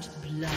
First blood.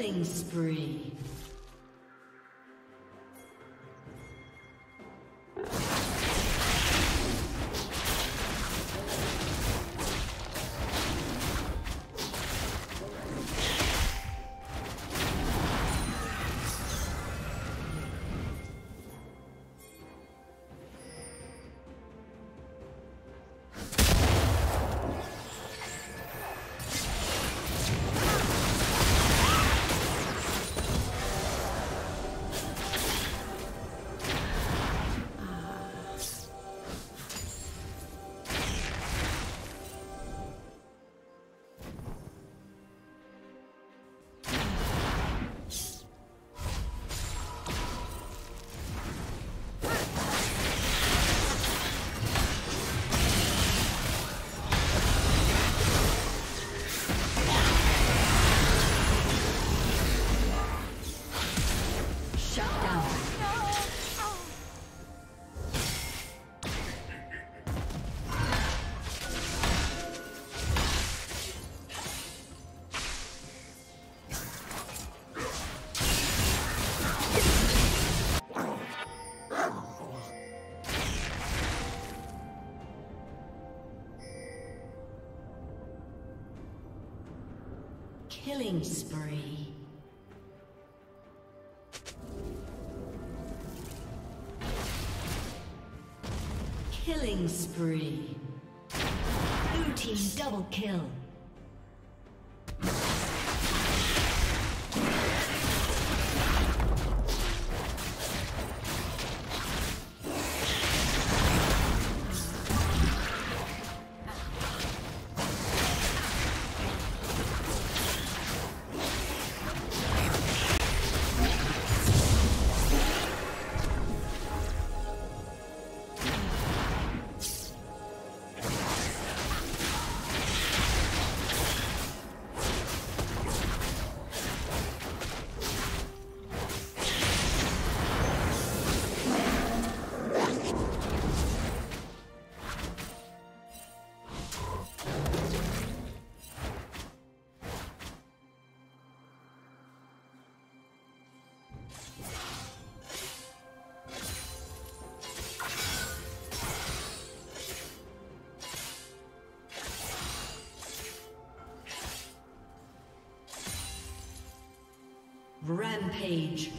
Killing spree. Killing spree. Killing spree. Blue team double kill. Rampage.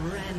Rampage.